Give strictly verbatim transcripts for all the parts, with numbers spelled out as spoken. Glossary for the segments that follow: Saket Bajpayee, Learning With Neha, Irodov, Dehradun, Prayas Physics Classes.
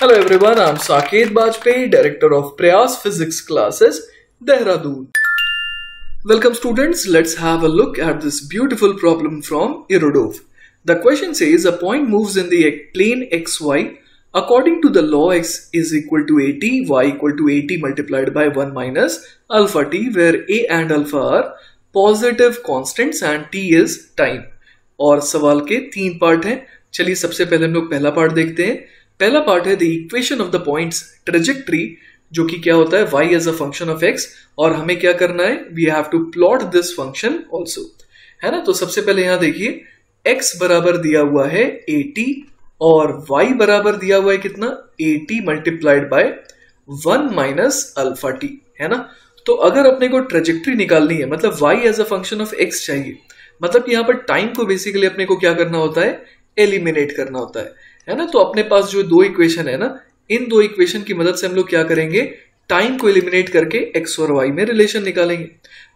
Hello everyone, I am Saket Bajpayee, Director of Prayas Physics Classes, Dehradun. Welcome students, let's have a look at this beautiful problem from Irodov. The question says a point moves in the plane xy according to the law x is equal to at, y equal to at multiplied by one minus alpha t, where a and alpha are positive constants and t is time. और सवाल के तीन part हैं. चलिए सबसे पहले हम लोग पहला पार्ट देखते हैं. पहला पार्ट है the equation of the points trajectory, जो कि क्या होता है y as a function of x, और हमें क्या करना है, we have to plot this function also, है ना. तो सबसे पहले यहाँ देखिए x बराबर दिया हुआ है at और y बराबर दिया हुआ है कितना, at multiplied by one minus alpha t, है ना. तो अगर अपने को ट्रेजेक्टरी निकालनी है, मतलब y as a function of x चाहिए, मतलब यहाँ पर टाइम को बेसिकली अपने को क्या करना होता है, एलिमिनेट करना होता है, है ना. तो अपने पास जो दो इक्वेशन है ना, इन दो इक्वेशन की मदद से हम लोग क्या करेंगे, टाइम को एलिमिनेट करके x और y में रिलेशन निकालेंगे.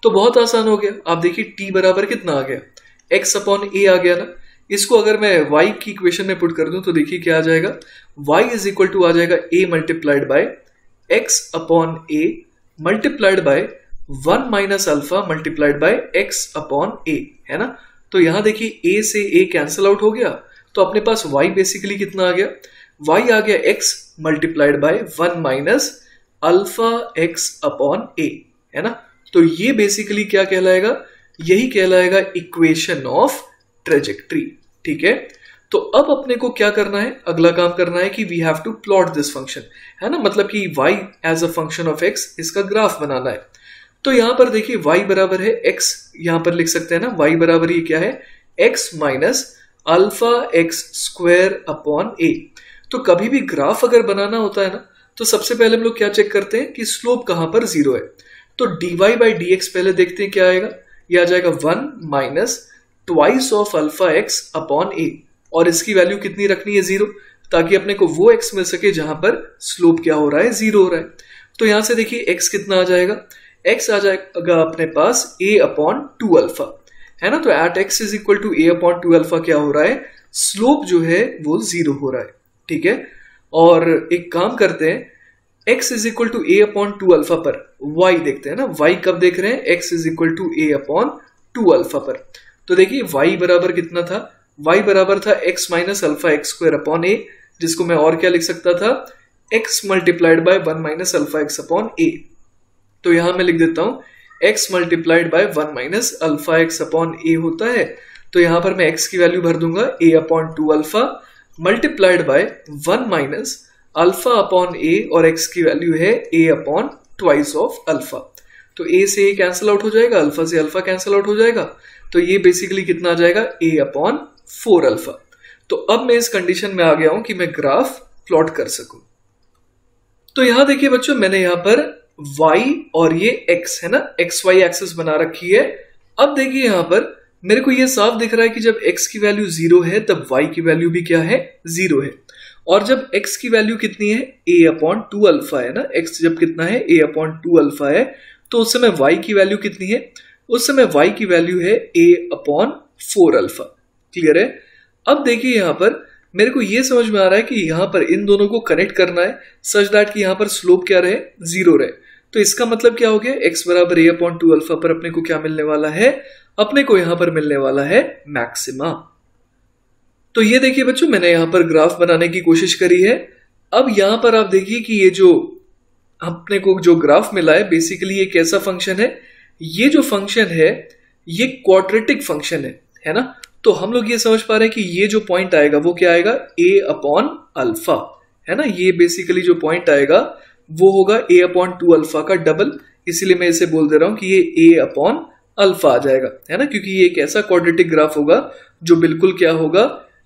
तो बहुत आसान हो गया. आप देखिए t बराबर कितना आ गया, x अपॉन a आ गया ना. इसको अगर मैं y की इक्वेशन में पुट कर दूं तो देखिए क्या आ जाएगा, y इज इक्वल टू आ जाएगा a multiplied by x upon a multiplied by one minus alpha multiplied by x upon a, है ना. तो यहाँ देखिए a से a कैंसिल आउट हो गया, तो अपने पास y बेसिकली कितना आ गया, y आ गया x multiplied by one minus alpha x upon a, है ना. तो ये बेसिकली क्या कहलाएगा, यही कहलाएगा इक्वेशन ऑफ ट्रेजेक्टरी, ठीक है. तो अब अपने को क्या करना है, अगला काम करना है कि we have to plot this function, है ना, मतलब कि y as a function of x इसका ग्राफ बनाना है. तो यहाँ पर देखिए y बराबर है x, यहाँ पर लिख सकते हैं ना, y बराबर ये क्या है, x minus alpha x square upon a. तो कभी भी ग्राफ अगर बनाना होता है ना, तो सबसे पहले हम लोग क्या चेक करते हैं कि स्लोप कहाँ पर जीरो है. तो dy बाई डी एक्स पहले देखते हैं क्या आएगा, ये आ जाएगा one minus twice of alpha x upon a, और इसकी वैल्यू कितनी रखनी है, जीरो, ताकि अपने को वो x मिल सके जहां पर स्लोप क्या हो रहा है, जीरो हो रहा है. तो यहाँ से देखिए x कितना आ जाएगा, x आ जाएगा अपने पास a अपॉन टू अल्फा, है ना. तो at x is equal to a upon two alpha क्या हो रहा है, स्लोप जो है वो जीरो हो रहा है, ठीक है. और एक काम करते हैं, x is equal to a upon two alpha पर वाई देखते हैं ना, वाई कब देख रहे हैं, x is equal to a upon two alpha पर. तो देखिए वाई बराबर कितना था, वाई बराबर था x minus alpha x square upon a, जिसको मैं और क्या लिख सकता था, x multiplied by one minus alpha x upon a. तो यहां मैं लिख देता हूं x multiplied by one minus alpha x upon a होता है. तो यहाँ पर मैं x की वैल्यू भर दूंगा a upon two alpha multiplied by one minus alpha upon a, और x की वैल्यू है a upon twice of alpha. तो a से a कैंसिल आउट हो जाएगा, अल्फा से अल्फा कैंसिल आउट हो जाएगा, तो ये बेसिकली कितना आ जाएगा, a अपॉन फोर अल्फा. तो अब मैं इस कंडीशन में आ गया हूं कि मैं ग्राफ प्लॉट कर सकूं. तो यहाँ देखिए बच्चों, मैंने यहाँ पर y और ये x है ना, एक्स वाई एक्सिस बना रखी है. अब देखिए यहाँ पर मेरे को ये साफ दिख रहा है कि जब x की वैल्यू जीरो है तब y की वैल्यू भी क्या है, जीरो है, और जब x की वैल्यू कितनी है, a अपॉन टू अल्फा है ना, x जब कितना है, a अपॉन टू अल्फा है, तो उस समय y की वैल्यू कितनी है, उस समय y की वैल्यू है a upon four alpha, clear है. अब देखिए यहाँ पर मेरे को ये समझ में आ रहा है कि यहाँ पर इन दोनों को कनेक्ट करना है सच दैट कि यहाँ पर स्लोप क्या रहे, जीरो रहे. तो इसका मतलब क्या हो गया, x बराबर a अपॉन टू अल्फा पर अपने को क्या मिलने वाला है, अपने को यहाँ पर मिलने वाला है मैक्सिमा. तो ये देखिए बच्चों, मैंने यहाँ पर ग्राफ बनाने की कोशिश करी है. अब यहाँ पर आप देखिए कि ये जो अपने को जो ग्राफ मिला है बेसिकली ये कैसा फंक्शन है, ये जो फंक्शन है ये क्वाड्रेटिक फंक्शन है, है ना. तो हम लोग ये समझ पा रहे हैं कि ये जो पॉइंट आएगा वो क्या आएगा, a अपॉन अल्फा, है ना. ये बेसिकली जो पॉइंट आएगा वो होगा a अपॉन टू अल्फा का डबल, इसीलिए मैं इसे बोल दे रहा हूँ कि ये a अपॉन अल्फा आ जाएगा, है ना, क्योंकि ये एक ऐसा क्वाड्रेटिक ग्राफ होगा जो बिल्कुल क्या होगा,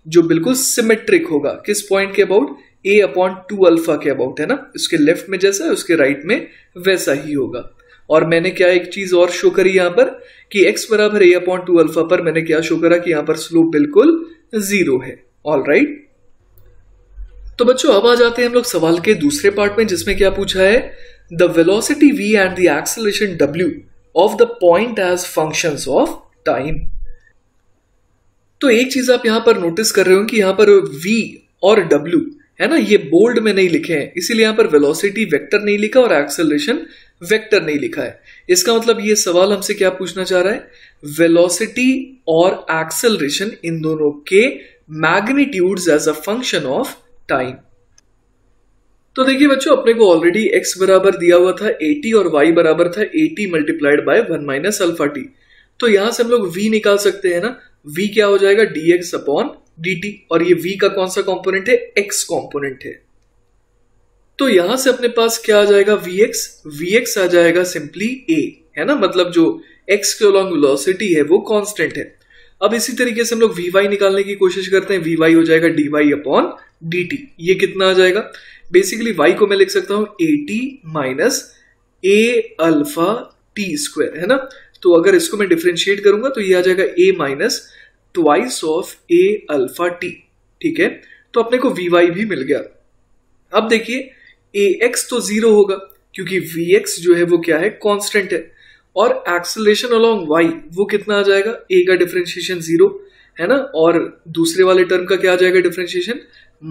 जो बिल्कुल सिमेट्रिक होगा. किस पॉइंट के about, a upon two alpha के अबाउट, है ना. उसके लेफ्ट में जैसा है उसके राइट right में वैसा ही होगा. और मैंने क्या एक चीज और शो करी यहाँ पर कि x बराबर a अपॉन टू अल्फा पर मैंने क्या शो करा कि यहाँ पर स्लोप बिल्कुल जीरो है. ऑलराइट, तो बच्चों अब आ जाते हैं हम लोग सवाल के दूसरे पार्ट में, जिसमें क्या पूछा है, the velocity v and the acceleration w of the point as functions of time. तो एक चीज आप यहाँ पर नोटिस कर रहे हो कि यहाँ पर v और w है ना, ये बोल्ड में नहीं लिखे हैं, इसीलिए यहाँ पर वेलोसिटी वेक्टर नहीं लिखा और एक्सेलरेशन वेक्टर नहीं लिखा है। इसका मतलब ये सवाल हमसे क्या पूछना चाह रहा है, वेलोसिटी और एक्सेलरेशन इन दोनों के magnitudes as a function of time. तो देखिए बच्चों, अपने को ऑलरेडी x बराबर दिया हुआ था अस्सी और y बराबर था अस्सी multiplied by one minus alpha t. तो यहां से हम लोग v निकाल सकते हैं ना, v क्या हो जाएगा dx अपॉन dt, और ये v का कौन सा कॉम्पोनेंट है, x कॉम्पोनेंट है। तो यहां से अपने पास क्या आ जाएगा, vx vx आ जाएगा सिंपली a, है ना, मतलब जो x के अलॉन्ग वेलोसिटी है वो कॉन्स्टेंट है। अब इसी तरीके से हम लोग vy निकालने की कोशिश करते हैं, vy हो जाएगा dy अपॉन dt। ये कितना आ जाएगा, बेसिकली y को मैं लिख सकता हूं a t minus a alpha t square, है ना। तो अगर इसको मैं डिफरेंशिएट करूंगा तो ये आ जाएगा a minus twice of a alpha t, ठीक है। तो अपने को vy भी मिल गया। अब देखिए ax तो जीरो होगा क्योंकि vx जो है वो क्या है, कांस्टेंट है, और एक्सेलरेशन अलोंग y वो कितना आ जाएगा, a का डिफरेंशिएशन जीरो, है ना, और दूसरे वाले टर्म का क्या आ जाएगा differentiation,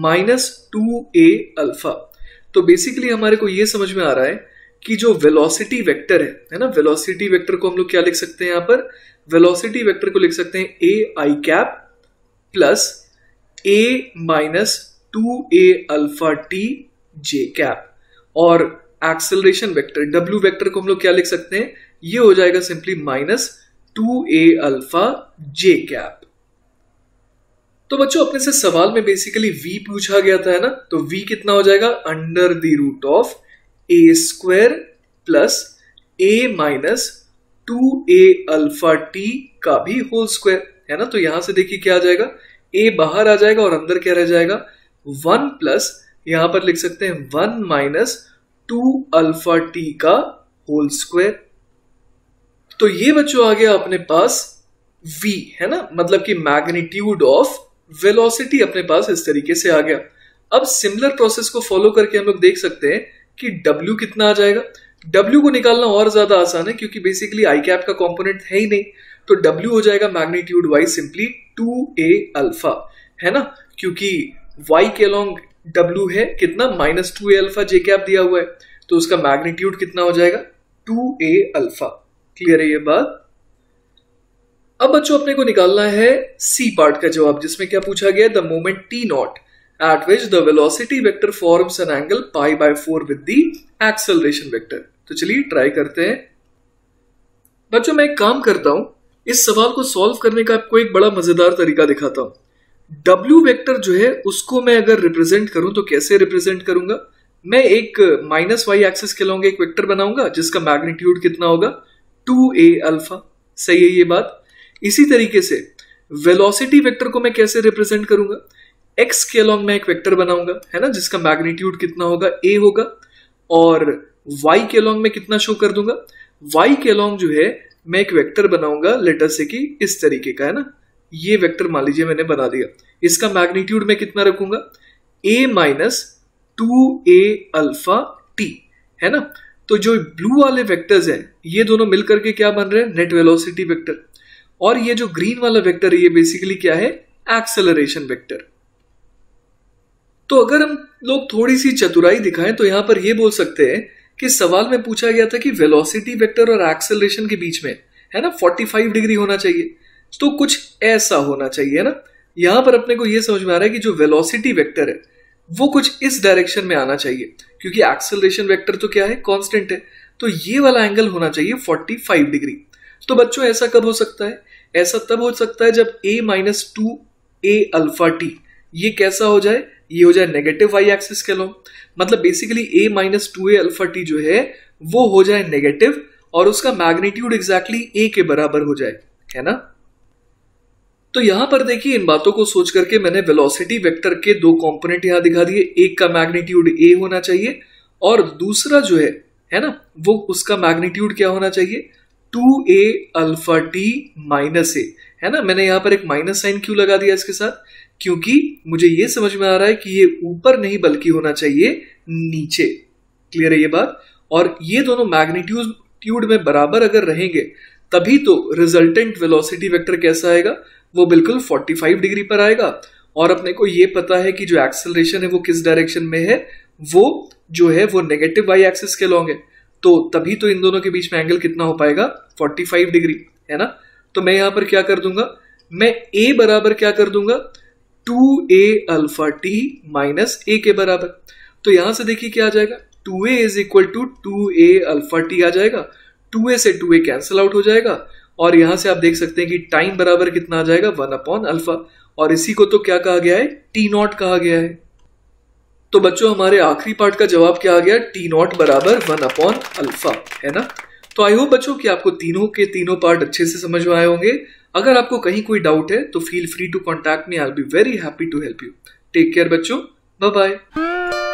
minus two a alpha. तो बेसिकली हमारे को ये समझ में आ रहा है कि जो वेलोसिटी वेक्टर है, है ना, वेलोसिटी वेक्टर को हम लोग क्या लिख सकते हैं, यहाँ पर वेलोसिटी वेक्टर को लिख सकते हैं a i cap plus a minus two a alpha t j cap, और एक्सेलरेशन वेक्टर डब्ल्यू वेक्टर को हम लोग क्या लिख सकते हैं, ये हो जाएगा simply minus two a alpha j cap. तो बच्चों, अपने से सवाल में बेसिकली v पूछा गया था, है ना, तो v कितना हो जाएगा under the root of a square plus a minus two a alpha t का भी होल स्क्वायर, है ना। तो यहां से देखिए क्या आ जाएगा, a बाहर आ जाएगा और अंदर क्या रह जाएगा, वन प्लस यहां पर लिख सकते हैं one minus two alpha t का होल स्क्वायर। तो ये बच्चों आ गया अपने पास v, है ना, मतलब कि मैग्नीट्यूड ऑफ वेलोसिटी अपने पास इस तरीके से आ गया। अब सिमिलर प्रोसेस को फॉलो करके हम लोग देख सकते हैं कि w कितना आ जाएगा। w को निकालना और ज्यादा आसान है क्योंकि बेसिकली i कैप का कंपोनेंट है ही नहीं, तो w हो जाएगा magnitude y simply two a alpha, है ना, क्योंकि y के अलोंग w है कितना, minus two a alpha j cap दिया हुआ है, तो उसका मैग्नीट्यूड कितना हो जाएगा टू ए अल्फा। क्लियर है ये बात। अब बच्चों, अपने को निकालना है सी पार्ट का जवाब, जिसमें क्या पूछा गया, the moment t not at which the velocity vector forms an angle pi by four with the acceleration vector. तो चलिए ट्राई करते हैं। बच्चों, मैं एक काम करता हूं, इस सवाल को सॉल्व करने का आपको एक बड़ा मजेदार तरीका दिखाता हूं। डब्ल्यू वेक्टर जो है उसको मैं अगर रिप्रेजेंट करूं तो कैसे रिप्रेजेंट करूंगा, मैं एक माइनस वाई एक्सिस के लॉन्ग एक वेक्टर बनाऊंगा जिसका मैग्नीट्यूड कितना होगा टू ए अल्फा, सही है ये बात। इसी तरीके से वेलोसिटी वेक्टर को मैं कैसे रिप्रेजेंट करूंगा, x के अलोंग मैं एक वेक्टर बनाऊंगा, है ना, जिसका मैग्नीट्यूड कितना होगा a होगा, और y के अलोंग मैं कितना शो कर दूंगा, y के अलोंग जो है मैं एक वेक्टर बनाऊंगा, लेटर से कि इस तरीके का, है ना, ये वेक्टर मान लीजिए मैंने बना दिया, इसका मैग्नीट्यूड मैं कितना रखूंगा a minus two a alpha t, है ना। तो जो ब्लू वाले वेक्टर्स हैं ये दोनों मिलकर के क्या बन रहे हैं, नेट वेलोसिटी वेक्टर, और ये जो ग्रीन वाला वेक्टर है ये बेसिकली क्या है, एक्सेलरेशन वेक्टर। तो अगर हम लोग थोड़ी सी चतुराई दिखाएं तो यहां पर ये बोल सकते हैं कि सवाल में पूछा गया था कि वेलोसिटी वेक्टर और एक्सेलरेशन के बीच में, है ना, पैंतालीस डिग्री होना चाहिए, तो कुछ ऐसा होना चाहिए, है ना। यहां पर अपने को ये समझ में आ रहा है कि जो वेलोसिटी वेक्टर है वो कुछ इस डायरेक्शन में आना चाहिए क्योंकि एक्सेलरेशन वेक्टर तो क्या है, कॉन्स्टेंट है, तो ये वाला एंगल होना चाहिए पैंतालीस डिग्री। तो बच्चों, ऐसा कब हो सकता है, ऐसा तब हो सकता है जब a minus two a alpha t ये कैसा हो जाए, ये हो जाए नेगेटिव y एक्सिस के लॉन्ग, मतलब basically a minus two a alpha t जो है वो हो जाए नेगेटिव और उसका मैग्नीट्यूड एग्जैक्टली a के बराबर हो जाए, है ना। तो यहां पर देखिए, इन बातों को सोच करके मैंने वेलोसिटी वेक्टर के दो कंपोनेंट यहां दिखा दिए, एक का मैग्नीट्यूड a होना चाहिए और दूसरा जो है, है ना, वो उसका मैग्नीट्यूड क्या होना चाहिए, two a alpha t minus a, है ना। मैंने यहां पर एक माइनस साइन क्यों लगा दिया इसके साथ, क्योंकि मुझे ये समझ में आ रहा है कि ये ऊपर नहीं बल्कि होना चाहिए नीचे, क्लियर है ये बात। और ये दोनों मैग्नीट्यूड ट्यूड में बराबर अगर रहेंगे तभी तो रिजल्टेंट वेलोसिटी वेक्टर कैसा आएगा, वो बिल्कुल पैंतालीस डिग्री पर आएगा और अपने को ये पता है कि जो एक्सेलरेशन है वो किस डायरेक्शन में है, वो जो है वो नेगेटिव वाई एक्सिस के लॉन्ग है, तो तभी तो इन दोनों के बीच में एंगल कितना हो पाएगा, पैंतालीस डिग्री, है ना। तो मैं यहाँ पर क्या कर दूंगा, मैं a बराबर क्या कर दूंगा, two a alpha t minus a के बराबर। तो यहाँ से देखिए क्या आ जाएगा, two a is equal to two a alpha t आ जाएगा, टू ए से टू ए कैंसिल आउट हो जाएगा और यहाँ से आप देख सकते हैं कि टाइम बराबर कितना आ जाएगा, वन अपॉन अल्फा, और इसी को तो क्या कहा गया है, टी नॉट कहा गया है। तो बच्चों हमारे आखिरी पार्ट का जवाब क्या आ गया, टी नॉट बराबर वन अपॉन अल्फा, है ना। तो आई होप बच्चों कि आपको तीनों के तीनों पार्ट अच्छे से समझ में आए होंगे। अगर आपको कहीं कोई डाउट है तो feel free to contact me, I will be very happy to help you. Take care बच्चों, बाय बाय।